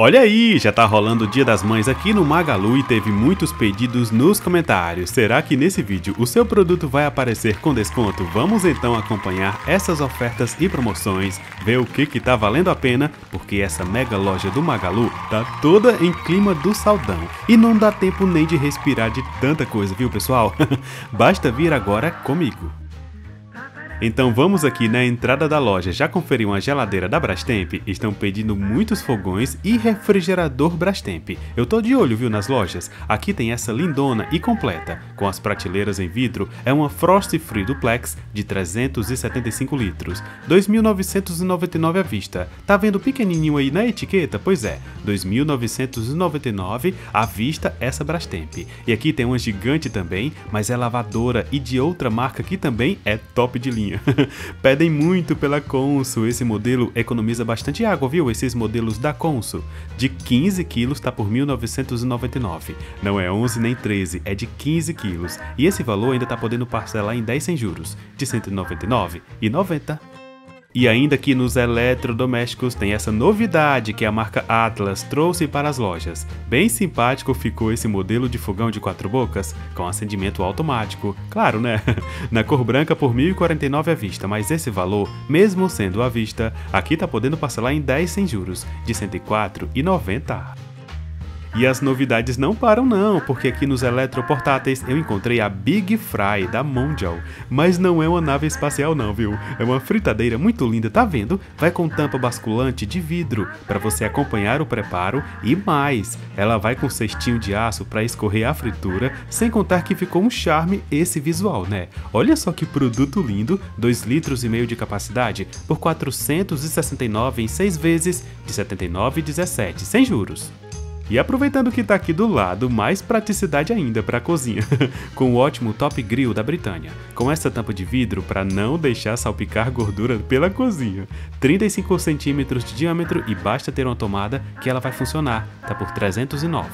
Olha aí, já tá rolando o Dia das Mães aqui no Magalu e teve muitos pedidos nos comentários. Será que nesse vídeo o seu produto vai aparecer com desconto? Vamos então acompanhar essas ofertas e promoções, ver o que tá valendo a pena, porque essa mega loja do Magalu tá toda em clima do saudão. E não dá tempo nem de respirar de tanta coisa, viu pessoal? Basta vir agora comigo. Então vamos aqui na entrada da loja, já conferiu uma geladeira da Brastemp? Estão pedindo muitos fogões e refrigerador Brastemp. Eu tô de olho, viu, nas lojas? Aqui tem essa lindona e completa, com as prateleiras em vidro, é uma Frost Free Duplex de 375 litros, 2.999 à vista. Tá vendo pequenininho aí na etiqueta? Pois é, 2.999 à vista essa Brastemp. E aqui tem uma gigante também, mas é lavadora e de outra marca que também é top de linha. Pedem muito pela Consul, esse modelo economiza bastante água, viu? Esses modelos da Consul de 15 quilos tá por 1.999, não é 11 nem 13, é de 15 quilos, e esse valor ainda tá podendo parcelar em 10 sem juros, de R$ 199,90. E ainda aqui nos eletrodomésticos tem essa novidade que a marca Atlas trouxe para as lojas. Bem simpático ficou esse modelo de fogão de 4 bocas com acendimento automático, claro né? Na cor branca por R$ 1.049 à vista, mas esse valor, mesmo sendo à vista, aqui tá podendo parcelar em 10 sem juros, de R$ 104,90. E as novidades não param não, porque aqui nos eletroportáteis eu encontrei a Big Fry da Mondial, mas não é uma nave espacial não, viu? É uma fritadeira muito linda, tá vendo? Vai com tampa basculante de vidro para você acompanhar o preparo e mais, ela vai com cestinho de aço para escorrer a fritura, sem contar que ficou um charme esse visual, né? Olha só que produto lindo, 2,5 litros de capacidade por R$ 469 em 6 vezes de R$ 79,17, sem juros. E aproveitando que tá aqui do lado, mais praticidade ainda para a cozinha, com o ótimo Top Grill da Britânia, com essa tampa de vidro para não deixar salpicar gordura pela cozinha, 35 cm de diâmetro e basta ter uma tomada que ela vai funcionar, tá por 309.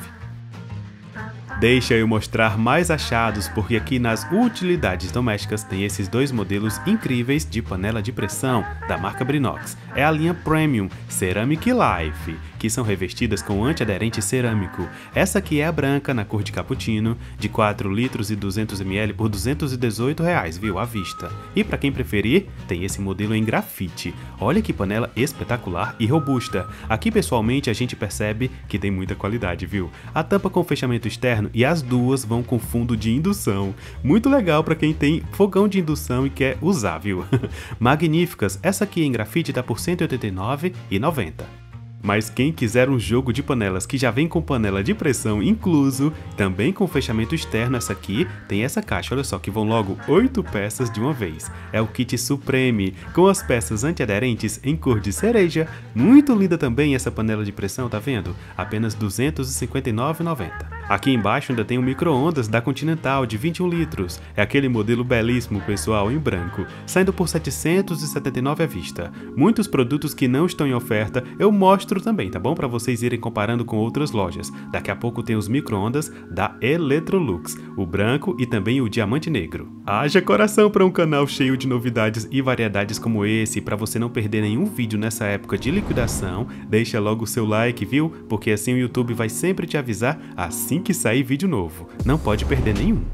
Deixa eu mostrar mais achados, porque aqui nas utilidades domésticas tem esses dois modelos incríveis de panela de pressão da marca Brinox. É a linha Premium Ceramic Life, que são revestidas com antiaderente cerâmico. Essa aqui é a branca, na cor de cappuccino, de 4 litros e 200ml por R$ 218,00, viu, à vista. E para quem preferir, tem esse modelo em grafite. Olha que panela espetacular e robusta. Aqui pessoalmente a gente percebe que tem muita qualidade, viu? A tampa com fechamento externo e as duas vão com fundo de indução. Muito legal para quem tem fogão de indução e quer usar, viu? Magníficas, essa aqui em grafite tá por R$ 189,90. Mas quem quiser um jogo de panelas que já vem com panela de pressão incluso, também com fechamento externo, essa aqui tem essa caixa, olha só que vão logo 8 peças de uma vez. É o kit Supreme, com as peças antiaderentes em cor de cereja. Muito linda também essa panela de pressão, tá vendo? Apenas R$ 259,90. Aqui embaixo ainda tem um micro-ondas da Continental de 21 litros. É aquele modelo belíssimo, pessoal, em branco, saindo por R$ 779 à vista. Muitos produtos que não estão em oferta, eu mostro também, tá bom? Para vocês irem comparando com outras lojas. Daqui a pouco tem os micro-ondas da Electrolux, o branco e também o diamante negro. Haja coração para um canal cheio de novidades e variedades como esse. Para você não perder nenhum vídeo nessa época de liquidação, deixa logo o seu like, viu? Porque assim o YouTube vai sempre te avisar assim que sair vídeo novo. Não pode perder nenhum.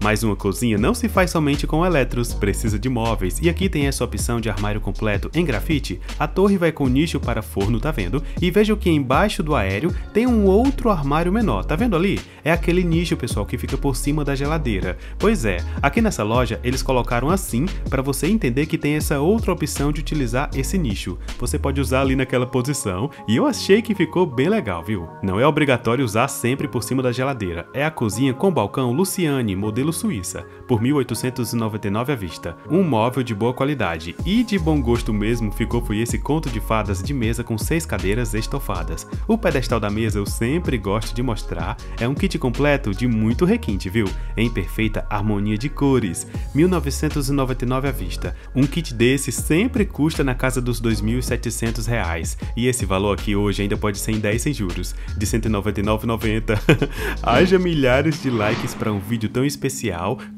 Mas uma cozinha não se faz somente com eletros, precisa de móveis, e aqui tem essa opção de armário completo em grafite. A torre vai com nicho para forno, tá vendo? E vejam que embaixo do aéreo tem um outro armário menor, tá vendo ali? É aquele nicho, pessoal, que fica por cima da geladeira. Pois é, aqui nessa loja eles colocaram assim para você entender que tem essa outra opção de utilizar esse nicho. Você pode usar ali naquela posição, e eu achei que ficou bem legal, viu? Não é obrigatório usar sempre por cima da geladeira. É a cozinha com balcão Luciane, modelo Suíça, por R$ 1.899 à vista. Um móvel de boa qualidade e de bom gosto mesmo ficou foi esse conto de fadas de mesa com 6 cadeiras estofadas. O pedestal da mesa eu sempre gosto de mostrar, é um kit completo de muito requinte, viu? Em perfeita harmonia de cores, R$ 1.999 à vista. Um kit desse sempre custa na casa dos R$ 2.700, e esse valor aqui hoje ainda pode ser em 10 sem juros, de R$ 199,90. Haja milhares de likes para um vídeo tão especial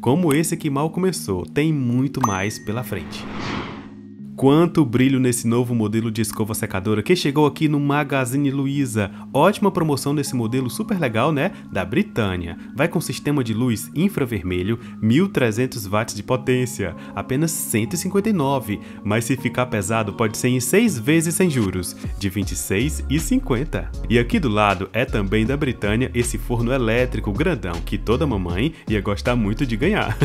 como esse que mal começou. Tem muito mais pela frente. Quanto brilho nesse novo modelo de escova secadora que chegou aqui no Magazine Luiza. Ótima promoção nesse modelo super legal, né? Da Britânia. Vai com sistema de luz infravermelho, 1300 watts de potência, apenas 159. Mas se ficar pesado, pode ser em 6 vezes sem juros, de 26,50. E aqui do lado é também da Britânia esse forno elétrico grandão que toda mamãe ia gostar muito de ganhar.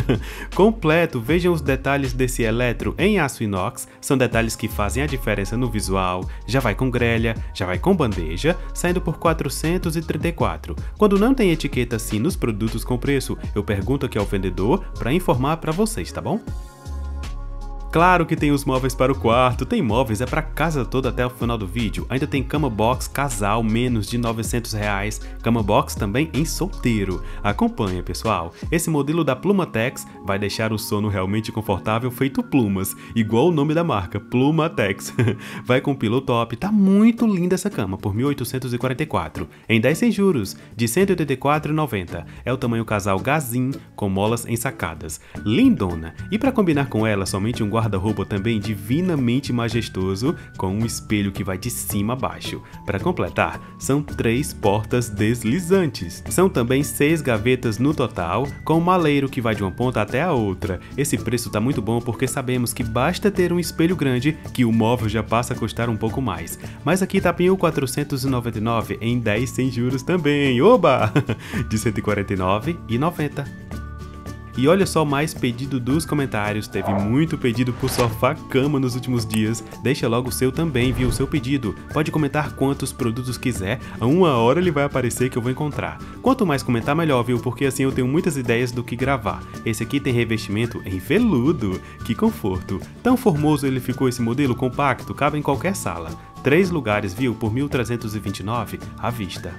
Completo, vejam os detalhes desse eletro em aço inox. São detalhes que fazem a diferença no visual. Já vai com grelha, já vai com bandeja, saindo por 434. Quando não tem etiqueta assim nos produtos com preço, eu pergunto aqui ao vendedor para informar para vocês, tá bom? Claro que tem os móveis para o quarto, tem móveis é para casa toda até o final do vídeo. Ainda tem cama box casal menos de R$900, cama box também em solteiro. Acompanha, pessoal, esse modelo da Plumatex vai deixar o sono realmente confortável feito plumas, igual o nome da marca, Plumatex. Vai com pillow top, tá muito linda essa cama, por R$1.844, em 10 sem juros, de R$184,90. É o tamanho casal Gazin, com molas ensacadas, lindona. E para combinar com ela, somente um guarda-roupa também divinamente majestoso, com um espelho que vai de cima a baixo. Para completar, são 3 portas deslizantes. São também 6 gavetas no total, com um maleiro que vai de uma ponta até a outra. Esse preço tá muito bom porque sabemos que basta ter um espelho grande que o móvel já passa a custar um pouco mais. Mas aqui tá em R$499 em 10 sem juros também, oba! De R$149,90. E olha só mais pedido dos comentários, teve muito pedido por sofá-cama nos últimos dias. Deixa logo o seu também, viu, o seu pedido. Pode comentar quantos produtos quiser, a uma hora ele vai aparecer que eu vou encontrar. Quanto mais comentar melhor, viu, porque assim eu tenho muitas ideias do que gravar. Esse aqui tem revestimento em veludo, que conforto. Tão formoso ele ficou esse modelo compacto, cabe em qualquer sala. 3 lugares, viu, por R$1.329 à vista.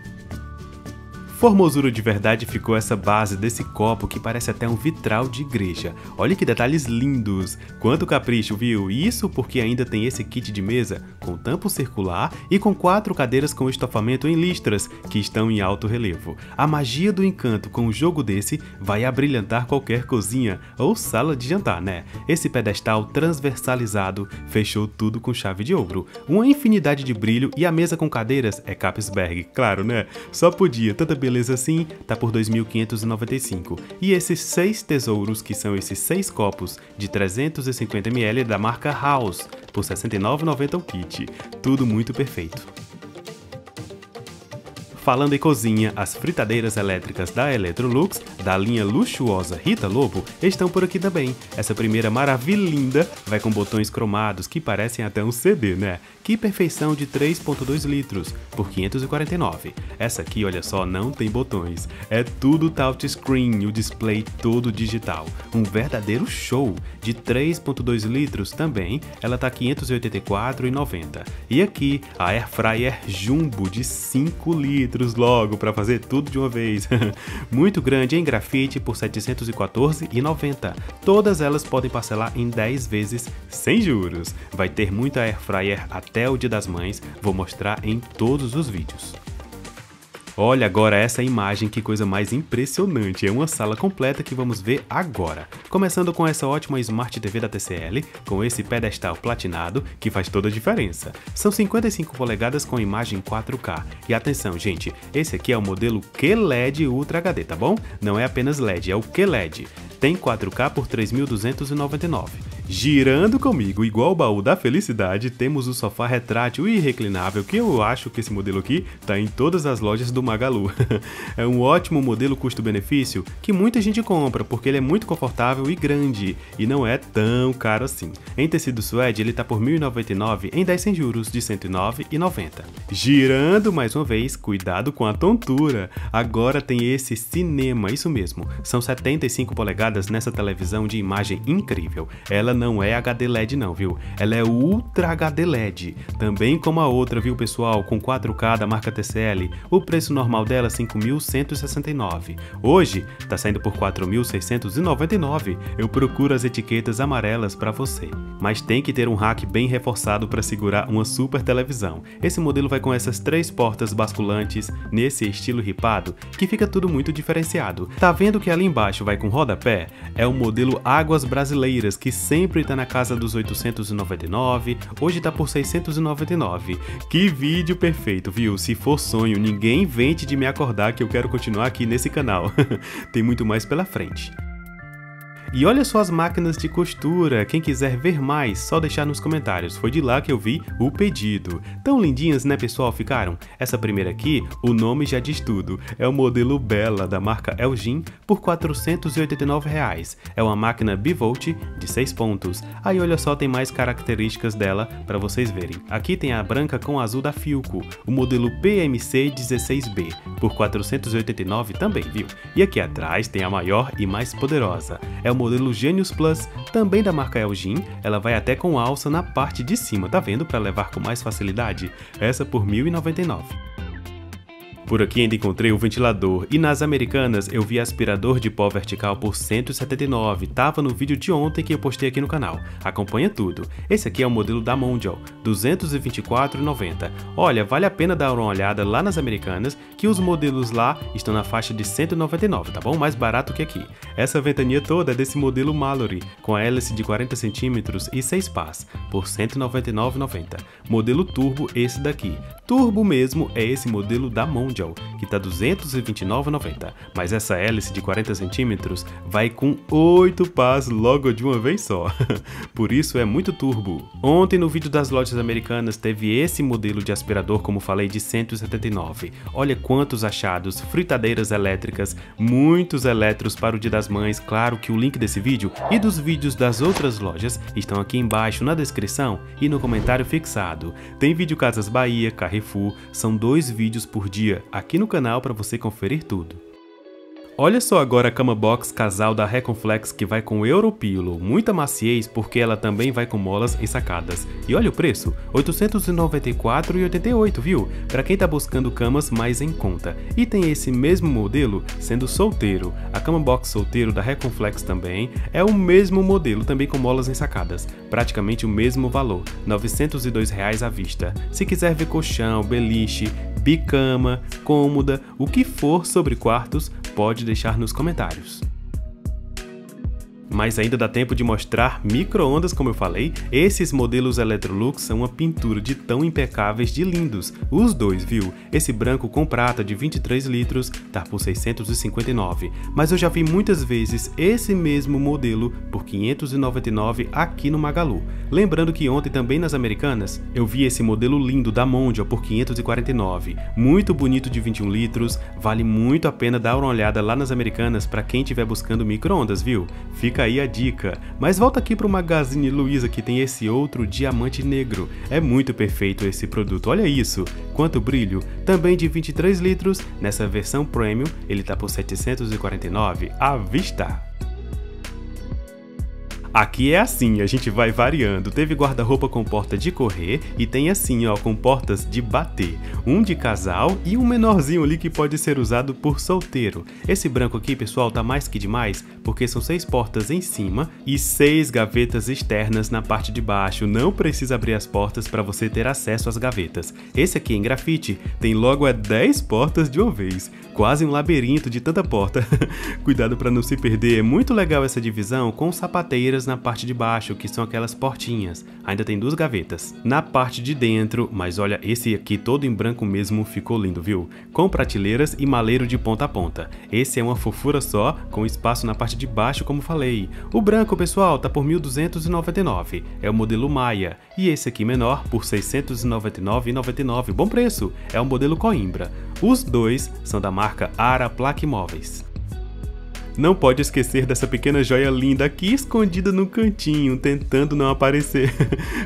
Formosura de verdade ficou essa base desse copo que parece até um vitral de igreja. Olha que detalhes lindos! Quanto capricho, viu? Isso porque ainda tem esse kit de mesa com tampo circular e com 4 cadeiras com estofamento em listras que estão em alto relevo. A magia do encanto com um jogo desse vai abrilhantar qualquer cozinha ou sala de jantar, né? Esse pedestal transversalizado fechou tudo com chave de ouro. Uma infinidade de brilho e a mesa com cadeiras é Capsberg, claro, né? Só podia, tanta beleza assim, tá por R$2.595. E esses 6 tesouros, que são esses 6 copos de 350 ml da marca House, por R$69,90 o kit. Tudo muito perfeito. Falando em cozinha, as fritadeiras elétricas da Electrolux, da linha luxuosa Rita Lobo, estão por aqui também. Essa primeira maravilhinda vai com botões cromados que parecem até um CD, né? Que perfeição, de 3,2 litros, por R$549. Essa aqui, olha só, não tem botões. É tudo touchscreen, o display todo digital. Um verdadeiro show, de 3,2 litros também, ela tá R$584,90. E aqui, a Airfryer Jumbo, de 5 litros logo, para fazer tudo de uma vez. Muito grande, em grafite, por R$714,90. Todas elas podem parcelar em 10 vezes sem juros. Vai ter muita airfryer até o Dia das Mães, vou mostrar em todos os vídeos. Olha agora essa imagem, que coisa mais impressionante, é uma sala completa que vamos ver agora. Começando com essa ótima Smart TV da TCL, com esse pedestal platinado que faz toda a diferença. São 55 polegadas com imagem 4K. E atenção, gente, esse aqui é o modelo QLED Ultra HD, tá bom? Não é apenas LED, é o QLED. Tem 4K por R$3.299. Girando comigo, igual o baú da felicidade, temos o sofá retrátil e reclinável, que eu acho que esse modelo aqui tá em todas as lojas do Magalu. É um ótimo modelo custo-benefício que muita gente compra, porque ele é muito confortável e grande, e não é tão caro assim. Em tecido suede, ele tá por R$1.099 em 10 sem juros, de R$109,90. Girando mais uma vez, cuidado com a tontura. Agora tem esse cinema, isso mesmo, são 75 polegadas nessa televisão de imagem incrível. Ela não é HD LED não, viu? Ela é Ultra HD LED, também como a outra, viu, pessoal, com 4K da marca TCL. O preço normal dela é R$5.169. Hoje tá saindo por R$4.699. Eu procuro as etiquetas amarelas para você. Mas tem que ter um rack bem reforçado para segurar uma super televisão. Esse modelo vai com essas 3 portas basculantes nesse estilo ripado, que fica tudo muito diferenciado. Tá vendo que ali embaixo vai com rodapé? É o modelo Águas Brasileiras, que sempre sempre tá na casa dos 899, hoje tá por 699. Que vídeo perfeito, viu? Se for sonho, ninguém invente de me acordar que eu quero continuar aqui nesse canal. Tem muito mais pela frente. E olha só as máquinas de costura, quem quiser ver mais, só deixar nos comentários, foi de lá que eu vi o pedido. Tão lindinhas, né pessoal, ficaram? Essa primeira aqui, o nome já diz tudo, é o modelo Bella da marca Elgin por R$ 489,00, é uma máquina bivolt de 6 pontos. Aí olha só, tem mais características dela para vocês verem. Aqui tem a branca com azul da Philco, o modelo PMC 16B por R$ 489,00 também, viu? E aqui atrás tem a maior e mais poderosa, é o modelo Genius Plus, também da marca Elgin, ela vai até com alça na parte de cima, tá vendo? Para levar com mais facilidade, essa por R$ 1.099. Por aqui ainda encontrei o ventilador, e nas Americanas eu vi aspirador de pó vertical por R$ 179, tava no vídeo de ontem que eu postei aqui no canal, acompanha tudo. Esse aqui é o modelo da Mondial, R$ 224,90. Olha, vale a pena dar uma olhada lá nas Americanas, que os modelos lá estão na faixa de R$ 199, tá bom? Mais barato que aqui. Essa ventania toda é desse modelo Mallory, com a hélice de 40 cm e 6 pás, por R$ 199,90. Modelo turbo esse daqui, turbo mesmo é esse modelo da Mondial, que tá R$ 229,90, mas essa hélice de 40 cm vai com 8 pás logo de uma vez só, por isso é muito turbo. Ontem no vídeo das Lojas Americanas teve esse modelo de aspirador, como falei, de 179, olha quantos achados, fritadeiras elétricas, muitos eletros para o Dia das Mães. Claro que o link desse vídeo e dos vídeos das outras lojas estão aqui embaixo na descrição e no comentário fixado. Tem vídeo Casas Bahia, Carrefour, são 2 vídeos por dia aqui no canal para você conferir tudo. Olha só agora a cama box casal da Reconflex, que vai com Europillow, muita maciez porque ela também vai com molas ensacadas. E olha o preço, R$ 894,88, viu? Para quem tá buscando camas mais em conta. E tem esse mesmo modelo sendo solteiro. A cama box solteiro da Reconflex também é o mesmo modelo, também com molas ensacadas. Praticamente o mesmo valor, R$ 902,00 à vista. Se quiser ver colchão, beliche, bicama, cômoda, o que for sobre quartos, pode deixar nos comentários. Mas ainda dá tempo de mostrar micro-ondas, como eu falei. Esses modelos Electrolux são uma pintura de tão impecáveis de lindos. Os dois, viu? Esse branco com prata de 23 litros tá por 659, mas eu já vi muitas vezes esse mesmo modelo por 599 aqui no Magalu. Lembrando que ontem também nas Americanas eu vi esse modelo lindo da Mondial por 549, muito bonito, de 21 litros, vale muito a pena dar uma olhada lá nas Americanas para quem estiver buscando micro-ondas, viu? Fica aí a dica. Mas volta aqui para o Magazine Luiza, que tem esse outro diamante negro. É muito perfeito esse produto, olha isso, quanto brilho. Também de 23 litros, nessa versão Premium, ele tá por R$ 749,00 à vista. Aqui é assim, a gente vai variando. Teve guarda-roupa com porta de correr e tem assim, ó, com portas de bater. Um de casal e um menorzinho ali que pode ser usado por solteiro. Esse branco aqui, pessoal, tá mais que demais, porque são 6 portas em cima e 6 gavetas externas na parte de baixo. Não precisa abrir as portas para você ter acesso às gavetas. Esse aqui em grafite tem logo 10 portas de uma vez. Quase um labirinto de tanta porta. Cuidado para não se perder. É muito legal essa divisão com sapateiras na parte de baixo, que são aquelas portinhas. Ainda tem 2 gavetas na parte de dentro, mas olha, esse aqui todo em branco mesmo ficou lindo, viu? Com prateleiras e maleiro de ponta a ponta. Esse é uma fofura só, com espaço na parte de baixo, como falei. O branco, pessoal, tá por R$ 1.299, é o modelo Maia, e esse aqui menor por R$ 699,99, bom preço, é o modelo Coimbra. Os dois são da marca Araplac Imóveis. Não pode esquecer dessa pequena joia linda aqui escondida no cantinho, tentando não aparecer.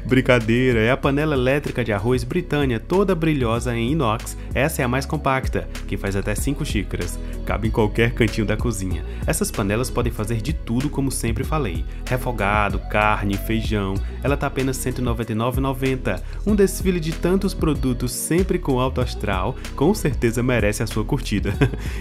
Brincadeira, é a panela elétrica de arroz Britânia, toda brilhosa em inox. Essa é a mais compacta, que faz até 5 xícaras. Cabe em qualquer cantinho da cozinha. Essas panelas podem fazer de tudo, como sempre falei. Refogado, carne, feijão. Ela tá apenas R$ 199,90. Um desfile de tantos produtos, sempre com alto astral, com certeza merece a sua curtida.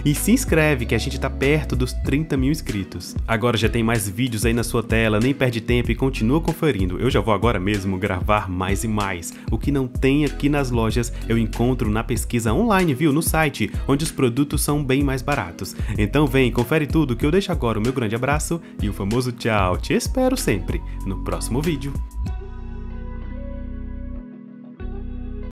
E se inscreve que a gente tá perto dos 30 30.000 inscritos. Agora já tem mais vídeos aí na sua tela, nem perde tempo e continua conferindo. Eu já vou agora mesmo gravar mais e mais. O que não tem aqui nas lojas eu encontro na pesquisa online, viu? No site, onde os produtos são bem mais baratos. Então vem, confere tudo que eu deixo agora o meu grande abraço e o famoso tchau. Te espero sempre no próximo vídeo.